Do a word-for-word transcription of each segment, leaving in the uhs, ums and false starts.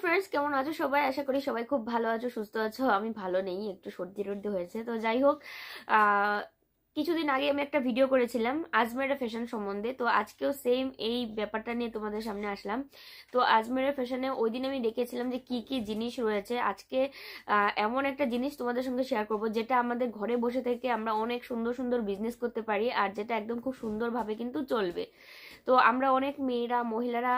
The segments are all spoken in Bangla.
फ्रेंड्स केमन आछो सबाई, आशा करी सबाई खूब भालो आछो, सुस्थ आछो। आमी भालो नेई, एकटु सर्दी टर्दी होयेछे। तो जाई होक, किछुदिन आगे आमी एकटा भिडियो करेछिलाम आजमेरा फैशन सम्बन्धे। तो आजकेও सेम एई ব্যাপারটা নিয়ে তোমাদের সামনে আসলাম। তো আজমেরা ফ্যাশনে ওই দিন আমি দেখেছিলাম যে কি কি জিনিস রয়েছে। আজকে এমন একটা জিনিস তোমাদের সঙ্গে শেয়ার করব যেটা আমাদের ঘরে বসে থেকে আমরা অনেক সুন্দর সুন্দর বিজনেস করতে পারি আর যেটা একদম খুব সুন্দরভাবে কিন্তু চলবে। তো আমরা অনেক মেয়েরা মহিলারা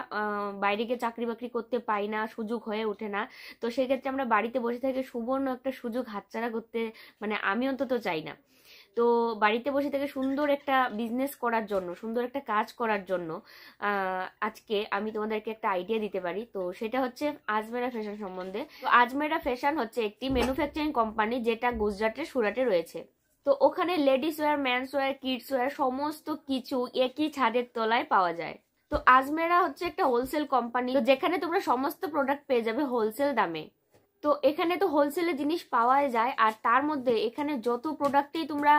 বাইরে গিয়ে চাকরি বাকরি করতে পাই না, সুযোগ হয়ে ওঠে না। তো সেই ক্ষেত্রে আমরা বাড়িতে বসে থেকে সুবর্ণ একটা সুযোগ হাতছাড়া করতে মানে আমি অন্তত চাই না। তো বাড়িতে বসে থেকে সুন্দর একটা বিজনেস করার জন্য, সুন্দর একটা কাজ করার জন্য আজকে আমি তোমাদেরকে একটা আইডিয়া দিতে পারি। তো সেটা হচ্ছে আজমেরা ফ্যাশন সম্বন্ধে। তো আজমেরা ফ্যাশন হচ্ছে একটি ম্যানুফ্যাকচারিং কোম্পানি যেটা গুজরাটের সুরাটে রয়েছে। তো ওখানে ladies wear, men's wear, kids wear সমস্ত কিছু একই ছাদের তলায় পাওয়া যায়। তো আজমেরা হচ্ছে একটা হোলসেল কোম্পানি, তো যেখানে তোমরা সমস্ত প্রোডাক্ট পেয়ে যাবে হোলসেল দামে। তো এখানে তো হোলসেলে জিনিস পাওয়াই যায়, আর তার মধ্যে এখানে যত প্রোডাক্টেই তোমরা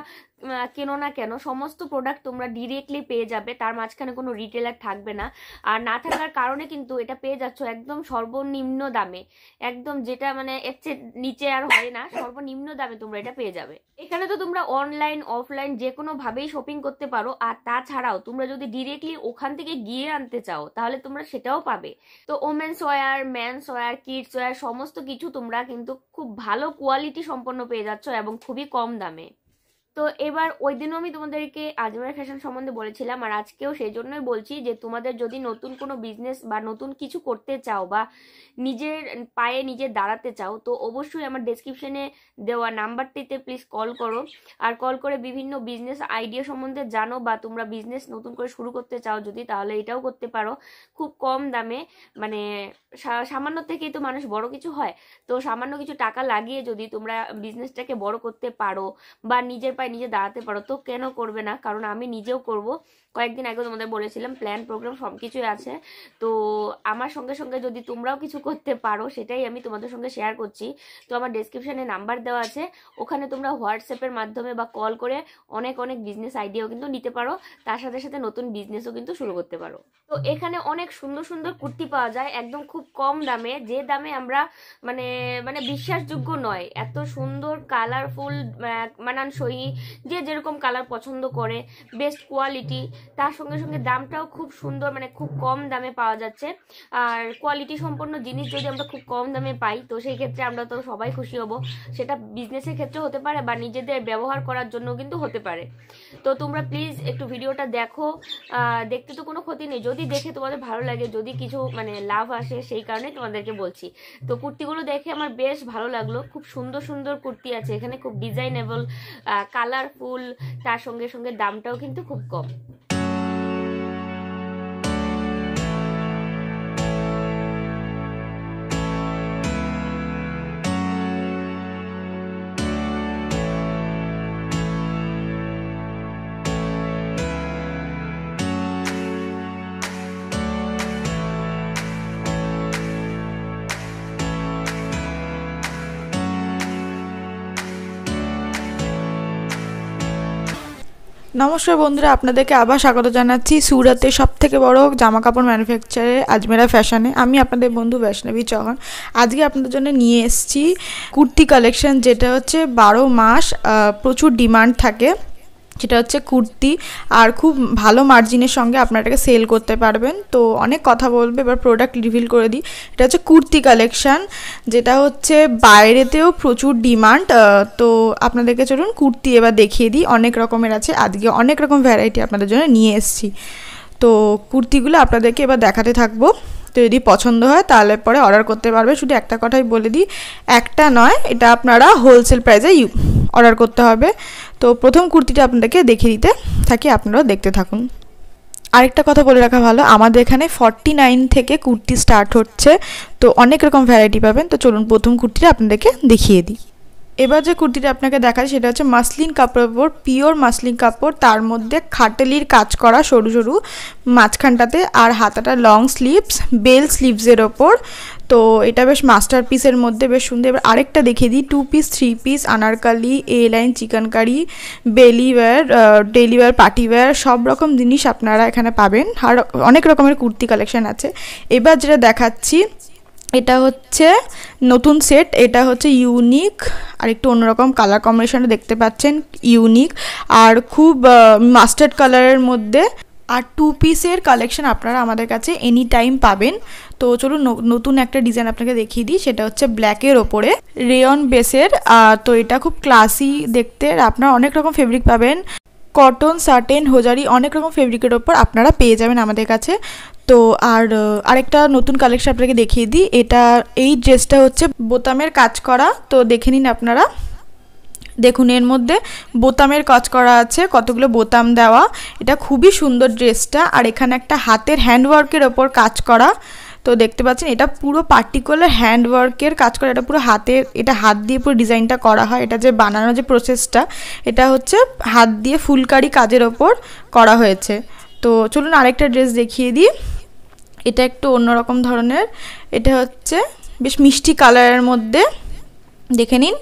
কেনো না কেন সমস্ত প্রোডাক্ট তোমরা ডিরেক্টলি পেয়ে যাবে। তার মাঝখানে কোনো রিটেলার থাকবে না, আর না থাকার কারণে কিন্তু এটা পেয়ে যাচ্ছ একদম সর্বনিম্ন দামে, একদম যেটা মানে এর চেয়ে নিচে আর হয় না, সর্বনিম্ন দামে তোমরা এটা পেয়ে যাবে। এখানে তো তোমরা অনলাইন অফলাইন যে কোনোভাবেই শপিং করতে পারো। আর তাছাড়াও তোমরা যদি ডিরেক্টলি ওখান থেকে গিয়ে আনতে চাও তাহলে তোমরা সেটাও পাবে। তো women's wear, men's wear, kids wear সমস্ত কিছু তোমরা কিন্তু খুব ভালো কোয়ালিটি সম্পন্ন পেয়ে যাচ্ছ এবং খুবই কম দামে। তো এবার ওই দিনও আমি তোমাদেরকে আজমেরা ফ্যাশন সম্বন্ধে বলেছিলাম, আর আজকেও সেই জন্যই বলছি যে তোমাদের যদি নতুন কোনো বিজনেস বা নতুন কিছু করতে চাও বা নিজের পায়ে নিজে দাঁড়াতে চাও তো অবশ্যই আমার ডেসক্রিপশনে দেওয়া নাম্বারটিতে প্লিজ কল করো। আর কল করে বিভিন্ন বিজনেস আইডিয়া সম্বন্ধে জানো, বা তোমরা বিজনেস নতুন করে শুরু করতে চাও যদি, তাহলে এটাও করতে পারো খুব কম দামে। মানে সামান্য থেকেই তো মানুষ বড় কিছু হয়। তো সামান্য কিছু টাকা লাগিয়ে যদি তোমরা বিজনেসটাকে বড় করতে পারো বা নিজের নিজে দাঁড়াতে পারো তো কেন করবে না? কারণ আমি নিজেও করব। কয়েকদিন আগে তোমাদের বলেছিলাম প্ল্যান প্রোগ্রাম সবকিছুই আছে। তো আমার সঙ্গে সঙ্গে যদি তোমরাও কিছু করতে পারো সেটাই আমি তোমাদের সঙ্গে শেয়ার করছি। তো আমার ডেসক্রিপশনে নাম্বার দেওয়া আছে, ওখানে তোমরা হোয়াটসঅ্যাপের মাধ্যমে বা কল করে অনেক অনেক বিজনেস আইডিয়াও কিন্তু নিতে পারো, তার সাথে সাথে নতুন বিজনেসও কিন্তু শুরু করতে পারো। তো এখানে অনেক সুন্দর সুন্দর কুর্তি পাওয়া যায় একদম খুব কম দামে, যে দামে আমরা মানে মানে বিশ্বাসযোগ্য নয়। এত সুন্দর কালারফুল, মানানসই, যে যেরকম কালার পছন্দ করে, বেস্ট কোয়ালিটি, তার সঙ্গে সঙ্গে দামটাও খুব সুন্দর, মানে খুব কম দামে পাওয়া যাচ্ছে। আর কোয়ালিটি সম্পন্ন জিনিস যদি আমরা খুব কম দামে পাই তো সেই ক্ষেত্রে আমরা তো সবাই খুশি হব। সেটা বিজনেসের ক্ষেত্রে হতে পারে বা নিজেদের ব্যবহার করার জন্য কিন্তু হতে পারে। তো তোমরা প্লিজ একটু ভিডিওটা দেখো, দেখতে তো কোনো ক্ষতি নেই, যদি দেখে তোমাদের ভালো লাগে, যদি কিছু মানে লাভ আসে সেই কারণে তোমাদেরকে বলছি। তো কুর্তিগুলো দেখে আমার বেশ ভালো লাগলো, খুব সুন্দর সুন্দর কুর্তি আছে এখানে, খুব ডিজাইনেবল, কালারফুল, তার সঙ্গে সঙ্গে দামটাও কিন্তু খুব কম। নমস্কার বন্ধুরা, আপনাদেরকে আবার স্বাগত জানাচ্ছি সুরাতে সবথেকে বড় জামা কাপড় ম্যানুফ্যাকচারের আজমেরা ফ্যাশনে। আমি আপনাদের বন্ধু বৈষ্ণবী চৌহান। আজকে আপনাদের জন্য নিয়ে এসেছি কুর্তি কালেকশন, যেটা হচ্ছে বারো মাস প্রচুর ডিমান্ড থাকে। সেটা হচ্ছে কুর্তি, আর খুব ভালো মার্জিনের সঙ্গে আপনারা এটাকে সেল করতে পারবেন। তো অনেক কথা বলবে, এবার প্রোডাক্ট রিভিল করে দিই। এটা হচ্ছে কুর্তি কালেকশান, যেটা হচ্ছে বাইরেতেও প্রচুর ডিমান্ড। তো আপনাদেরকে চলুন কুর্তি এবার দেখিয়ে দিই, অনেক রকমের আছে। আজকে অনেক রকম ভ্যারাইটি আপনাদের জন্য নিয়ে এসেছি। তো কুর্তিগুলো আপনাদেরকে এবার দেখাতে থাকবো। তো যদি পছন্দ হয় তাহলে পরে অর্ডার করতে পারবে। শুধু একটা কথাই বলে দিই, একটা নয়, এটা আপনারা হোলসেল প্রাইসে অর্ডার করতে হবে। তো প্রথম কুর্তিটা আপনাদেরকে দেখিয়ে দিতে থাকি, আপনারাও দেখতে থাকুন। আরেকটা কথা বলে রাখা ভালো, আমাদের এখানে ফর্টি নাইন থেকে কুর্তি স্টার্ট হচ্ছে। তো অনেক রকম ভ্যারাইটি পাবেন। তো চলুন প্রথম কুর্তিটা আপনাদেরকে দেখিয়ে দিই। এবার যে কুর্তিটা আপনাকে দেখাচ্ছি সেটা হচ্ছে মাসলিন কাপড়ের উপর, পিওর মাসলিন কাপড়, তার মধ্যে খাটেলির কাজ করা সরু সরু মাঝখানটাতে, আর হাতাটা লং স্লিভস, বেল স্লিভসের ওপর। তো এটা বেশ মাস্টারপিসের মধ্যে বেশ সুন্দর। এবার আরেকটা দেখিয়ে দিই, two piece, three piece, anarkali, A line, chikankari, বেলিওয়্যার, ডেলিওয়্যার, পার্টিওয়্যার সব রকম জিনিস আপনারা এখানে পাবেন। আর অনেক রকমের কুর্তি কালেকশান আছে। এবার যেটা দেখাচ্ছি এটা হচ্ছে নতুন সেট, এটা হচ্ছে ইউনিক আর একটু অন্যরকম কালার কম্বিনেশনটা দেখতে পাচ্ছেন, ইউনিক আর খুব মাস্টার্ড কালারের মধ্যে। আর টু পিসের কালেকশন আপনারা আমাদের কাছে এনি টাইম পাবেন। তো চলুন নতুন একটা ডিজাইন আপনাকে দেখিয়ে দিই, সেটা হচ্ছে ব্ল্যাকের ওপরে রেয়ন বেসের। তো এটা খুব ক্লাসি দেখতে, আপনারা অনেক রকম ফেব্রিক পাবেন, কটন সার্টেন হোজারি অনেক রকম ফেব্রিকের ওপর আপনারা পেয়ে যাবেন আমাদের কাছে। তো আর আরেকটা নতুন কালেকশন আপনাকে দেখিয়ে দিই, এটা এই ড্রেসটা হচ্ছে বোতামের কাজ করা। তো দেখে নিন আপনারা, দেখুন এর মধ্যে বোতামের কাজ করা আছে, কতগুলো বোতাম দেওয়া, এটা খুবই সুন্দর ড্রেসটা। আর এখানে একটা হাতের হ্যান্ডওয়ার্কের ওপর কাজ করা, তো দেখতে পাচ্ছেন এটা পুরো পার্টিকুলার হ্যান্ডওয়ার্কের কাজ করা, এটা পুরো হাতে, এটা হাত দিয়ে পুরো ডিজাইনটা করা হয়, এটা যে বানানো যে প্রসেসটা এটা হচ্ছে হাত দিয়ে ফুলকারি কাজের ওপর করা হয়েছে। তো চলুন আরেকটা ড্রেস দেখিয়ে দিই, এটা একটু অন্যরকম ধরনের, এটা হচ্ছে বেশ মিষ্টি কালারের মধ্যে, দেখে নিন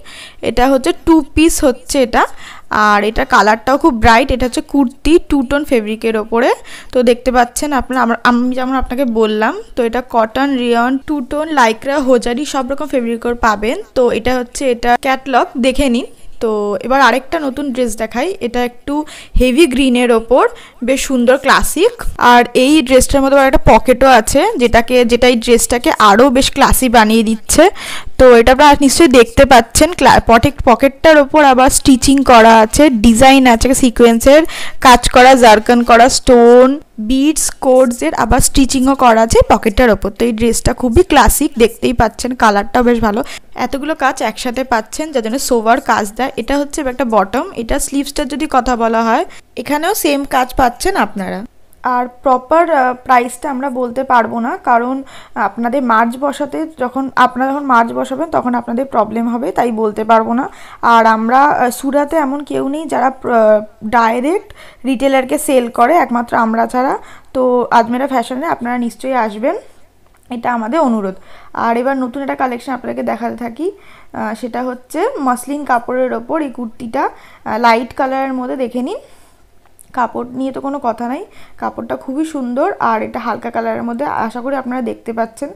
এটা হচ্ছে টু পিস হচ্ছে এটা, আর এটা কালারটাও খুব ব্রাইট, এটা হচ্ছে কুর্তি টু টোন ফেব্রিকের ওপরে। তো দেখতে পাচ্ছেন আপনারা, আমি যেমন আপনাকে বললাম, তো এটা cotton rayon two tone lycra hosiery সব রকম ফেব্রিকর পাবেন। তো এটা হচ্ছে এটা ক্যাটলগ, দেখে নিন। তো এবার আরেকটা নতুন ড্রেস দেখাই, এটা একটু হেভি গ্রিনের ওপর বেশ সুন্দর ক্লাসিক। আর এই ড্রেসটার মধ্যে একটা পকেটও আছে, যেটাকে যেটা এই ড্রেসটাকে আরও বেশ ক্লাসি বানিয়ে দিচ্ছে। তো এটা আপনারা নিশ্চয়ই দেখতে পাচ্ছেন, পকেট পকেটটার ওপর আবার স্টিচিং করা আছে, ডিজাইন আছে, সিকোয়েন্সের কাজ করা, জারকান করা, স্টোন বিডস কোডসের আবার স্টিচিংও করা আছে পকেটটার ওপর। তো এই ড্রেসটা খুবই ক্লাসিক, দেখতেই পাচ্ছেন কালারটাও বেশ ভালো, এতগুলো কাজ একসাথে পাচ্ছেন যার জন্য সোভার কাজ দেয়। এটা হচ্ছে একটা বটম, এটা স্লিভসটার যদি কথা বলা হয় এখানেও সেম কাজ পাচ্ছেন আপনারা। আর প্রপার প্রাইসটা আমরা বলতে পারবো না, কারণ আপনাদের মার্চ বসাতে যখন আপনারা যখন মার্চ বসাবেন তখন আপনাদের প্রবলেম হবে, তাই বলতে পারবো না। আর আমরা সুরাতে এমন কেউ নেই যারা ডাইরেক্ট রিটেলারকে সেল করে, একমাত্র আমরা ছাড়া। তো আজমেরা ফ্যাশনে আপনারা নিশ্চয়ই আসবেন, এটা আমাদের অনুরোধ। আর এবার নতুন একটা কালেকশন আপনাকে দেখাতে থাকি, সেটা হচ্ছে মসলিন কাপড়ের ওপর এই কুর্তিটা লাইট কালারের মধ্যে, দেখে নিন কাপড় নিয়ে তো কোনো কথা নাই, কাপড়টা খুবই সুন্দর। আর এটা হালকা কালারের মধ্যে, আশা করি আপনারা দেখতে পাচ্ছেন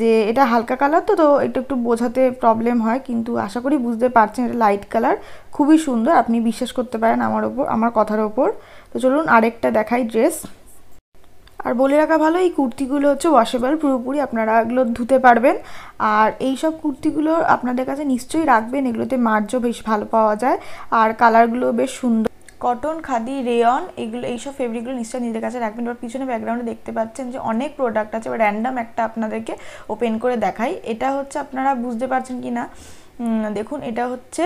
যে এটা হালকা কালার, তো তো একটু একটু বোঝাতে প্রবলেম হয়, কিন্তু আশা করি বুঝতে পারছেন এটা লাইট কালার, খুবই সুন্দর, আপনি বিশ্বাস করতে পারেন আমার ওপর, আমার কথার ওপর। তো চলুন আরেকটা দেখাই ড্রেস। আর বলে রাখা ভালো, এই কুর্তিগুলো হচ্ছে ওয়াশেবল, পুরোপুরি আপনারা এগুলো ধুতে পারবেন। আর এই সব কুর্তিগুলো আপনাদের কাছে নিশ্চয়ই রাখবেন, এগুলোতে মার্জও বেশ ভালো পাওয়া যায়, আর কালারগুলো বেশ সুন্দর, কটন খাদি রেয়ন এগুলো, এইসব ফেব্রিকগুলো নিশ্চয়ই নিজের কাছে রাখবেন। ওর পিছনে ব্যাকগ্রাউন্ডে দেখতে পাচ্ছেন যে অনেক প্রোডাক্ট আছে, বা র্যান্ডাম একটা আপনাদেরকে ওপেন করে দেখাই, এটা হচ্ছে আপনারা বুঝতে পারছেন কি না দেখুন, এটা হচ্ছে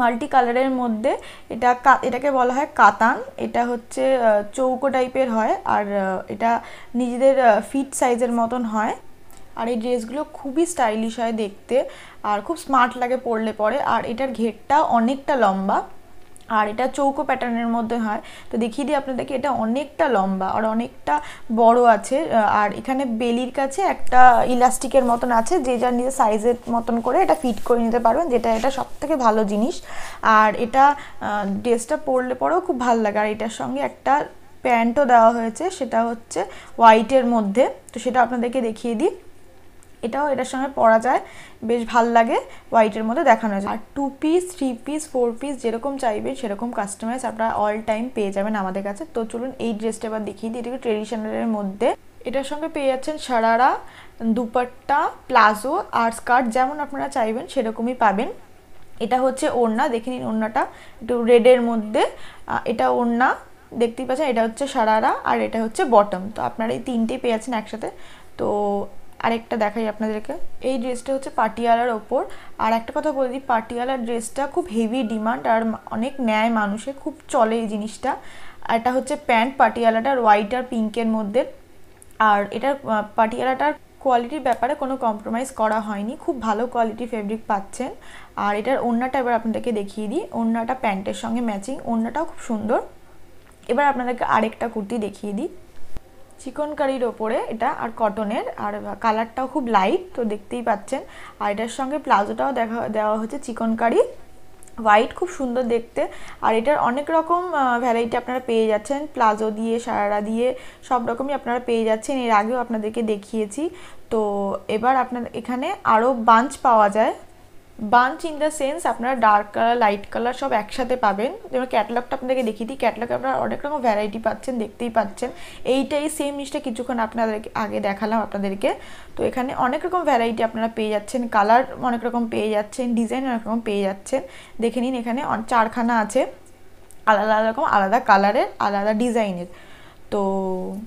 মাল্টি কালারের মধ্যে, এটা এটাকে বলা হয় কাতান, এটা হচ্ছে চৌকো টাইপের হয়, আর এটা নিজেদের ফিট সাইজের মতন হয়। আর এই ড্রেসগুলো খুবই স্টাইলিশ হয় দেখতে, আর খুব স্মার্ট লাগে পরলে পরে। আর এটার ঘেরটা অনেকটা লম্বা, আর এটা চৌকো প্যাটার্নের মধ্যে হয়। তো দেখিয়ে দিই আপনাদেরকে, এটা অনেকটা লম্বা আর অনেকটা বড় আছে, আর এখানে বেলির কাছে একটা ইলাস্টিকের মতন আছে, যে যার নিজের সাইজের মতন করে এটা ফিট করে নিতে পারবেন, যেটা এটা সবথেকে ভালো জিনিস। আর এটা ড্রেসটা পরলে পরেও খুব ভালো লাগে। আর এটার সঙ্গে একটা প্যান্টও দেওয়া হয়েছে, সেটা হচ্ছে হোয়াইটের মধ্যে, তো সেটা আপনাদেরকে দেখিয়ে দিই, এটাও এটার সঙ্গে পরা যায়, বেশ ভাল লাগে, হোয়াইটের মধ্যে দেখানো যায়। আর two piece three piece four piece যেরকম চাইবে সেরকম কাস্টমাইজ আপনারা অল টাইম পেয়ে যাবেন আমাদের কাছে। তো চলুন এই ড্রেসটা এবার দেখিয়ে দিই, এটাকে ট্রেডিশনালের মধ্যে, এটার সঙ্গে পেয়ে যাচ্ছেন সারারা, দুপাট্টা, প্লাজো আর স্কার্ট, যেমন আপনারা চাইবেন সেরকমই পাবেন। এটা হচ্ছে ওড়না, দেখে নিন ওড়নাটা একটু রেডের মধ্যে, এটা ওড়না দেখতেই পাচ্ছেন, এটা হচ্ছে সারারা আর এটা হচ্ছে বটম। তো আপনারা এই তিনটে পেয়ে যাচ্ছেন একসাথে। তো আরেকটা দেখাই আপনাদেরকে, এই ড্রেসটা হচ্ছে পাটিয়ালার ওপর। আর একটা কথা বলে দিই, পাটিয়ালার ড্রেসটা খুব হেভি ডিমান্ড আর অনেক নেয় মানুষে, খুব চলে এই জিনিসটা। এটা হচ্ছে প্যান্ট পাটিয়ালাটা, হোয়াইট আর পিঙ্কের মধ্যে, আর এটার পাটিয়ালাটার কোয়ালিটির ব্যাপারে কোনো কম্প্রোমাইজ করা হয়নি, খুব ভালো কোয়ালিটি ফেব্রিক পাচ্ছেন। আর এটার ওড়নাটা এবার আপনাদেরকে দেখিয়ে দিই, ওড়নাটা প্যান্টের সঙ্গে ম্যাচিং, ওড়নাটাও খুব সুন্দর। এবার আপনাদেরকে আরেকটা কুর্তি দেখিয়ে দিই, চিকনকারির ওপরে এটা, আর কটনের, আর কালারটাও খুব লাইট, তো দেখতেই পাচ্ছেন। আর এটার সঙ্গে প্লাজোটাও দেখা দেওয়া হচ্ছে চিকনকারি, व्हाइट खूब सुंदर देखते और एटार अनेक रकम भैराइटी आपनारा पेये जाच्छेन प्लाजो दिए शारारा दिए सब रकमई आपनारा पेये जाच्छेन। एर आगेओ आपनादेरके देखिएछि। तो एबार आपनारा एखाने आरो बांच पावा जाय, बांच इन द सेंस अपना डार्क कलर लाइट कलर सब एकसाथे पाबेन। जेमन कैटलगटा आपनादेरके देखिए दिई, कैटलगे आपनारा अनेक रकम भैराइटी पाच्छेन, देखतेई पाच्छेन। एइटाई सेम जिनिसटा किछुक्षण आपनादेरके आगे देखालाम आपनादेरके। तो एखाने अनेक रकम भैराइटी आपनारा पेये जाच्छेन, कलर अनेक रकम पेये जाच्छेन, डिजाइन अनेक रकम पेये जाच्छेन। देखे निन एखाने चारखाना आछे आलादा आलादा रकम आलादा कलरेर आलादा डिजाइनेर। तो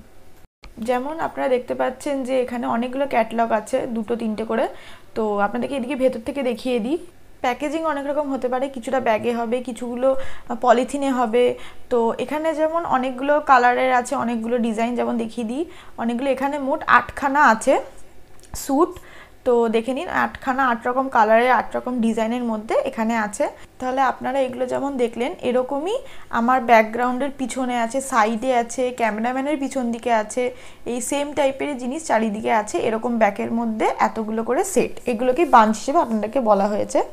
जेमन आपनारा देखते पाच्छेन जे एखाने अनेकगुलो कैटलग आछे दुटो तीनटे करे। तो आपनादेरके एदिके भेतर थेके देखिए दिई। पैकेजिंग अनेक रकम होते पारे, किछुटा बैगे हबे किछुगुलो पलिथिने हबे। तो एखाने जेमन अनेकगुलो कालारेर आछे अनेकगुलो डिजाइन, जेमन देखिए दिई अनेकगुलो एखाने मोट आठखाना आछे सूट। तो देखे नीन आठखाना आठ रकम कलर आठ रकम डिजाइनर मध्य एखाने आछे। ताहले आपनारा एगुलो जेमन देखलेन एरकमई आमार बैकग्राउंडेर पिछने आछे, साइडे आछे, कैमरामैनेर पिछन दिके आछे, एई सेम टाइपेर जिनिस चारिदिके आछे। एरकम बैकेर मध्य एतगुलो करे सेट, एगुलोके बांच हिसेबे आपनादेरके बला हयेछे।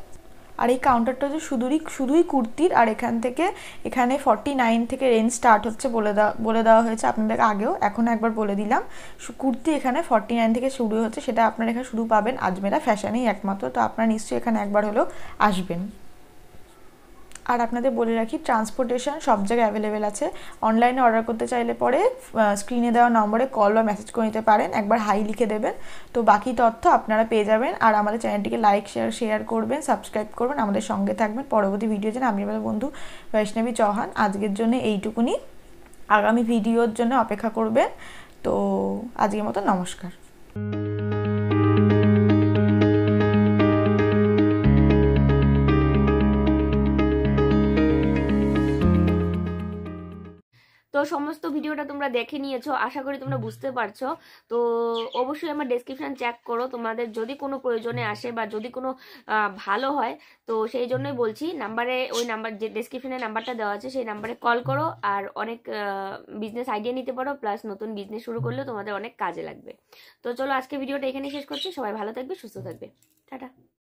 और ये काउंटारटा जो शुधुई शुधुई कुर्तिर और एखान थेके एखाने फोर्टी नाइन थेके रेंज स्टार्ट होच्छे बोले दा बोले देवा हयेछे आपनादेरके आगेओ, एखोनो एकबार बोले दिलाम कुर्ती एखाने फोर्टी नाइन थेके शुरू होच्छे। सेटा आपनारा एखाने शुरू पाबेन आजमेरा फैशनेई एकमात्र। तो आपनारा निश्चयई एखाने एकबार हलो आसबेन। और आपनादेर बोले राखी ट्रांसपोर्टेशन सब जगह अवेलेबल आछे। अनलाइने अर्डर करते चाइले परे स्क्रिने देवा नम्बरे कल बा मेसेज करे निते पारेन, एकबार हाई लिखे देबेन। तो बाकी तथ्य आपनारा पेये जाबेन। और आमादेर चैनलटिके लाइक शेयर शेयर करबेन, सबस्क्राइब करबेन, आमादेर संगे थाकबेन परवर्ती भिडियो जेन। आमि आमादेर बंधु वैष्णवी चौहान, आजकेर जोन्नो एइटुकुनी। आगामी भिडियोर जोन्नो अपेक्षा करबेन। तो आजकेर मतो नमस्कार। तो समस्त भिडियोটা তোমরা দেখে নিয়েছো, আশা করি তোমরা বুঝতে পারছো। তো অবশ্যই আমার ডেসক্রিপশন চেক করো, তোমাদের যদি কোনো প্রয়োজনে আসে বা যদি কোনো ভালো হয় তো সেই জন্যই বলছি। নম্বরে ওই নাম্বার যে ডেসক্রিপশনে নাম্বারটা দেওয়া আছে সেই নম্বরে কল করো আর অনেক বিজনেস আইডিয়া নিতে পারো, প্লাস নতুন বিজনেস শুরু করলেও তোমাদের অনেক কাজে লাগবে। তো চলো আজকে ভিডিওটা এখানেই শেষ করছি। সবাই ভালো থাকবে, সুস্থ থাকবে, টাটা।